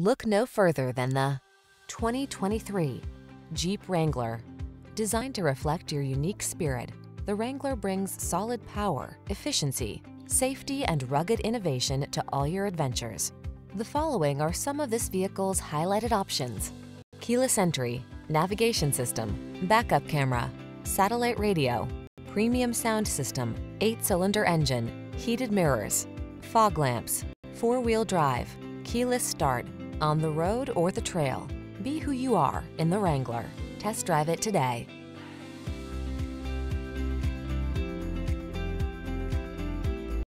Look no further than the 2023 Jeep Wrangler. Designed to reflect your unique spirit, the Wrangler brings solid power, efficiency, safety, and rugged innovation to all your adventures. The following are some of this vehicle's highlighted options: keyless entry, navigation system, backup camera, satellite radio, premium sound system, 8-cylinder engine, heated mirrors, fog lamps, four-wheel drive, keyless start. On the road or the trail, be who you are in the Wrangler. Test drive it today.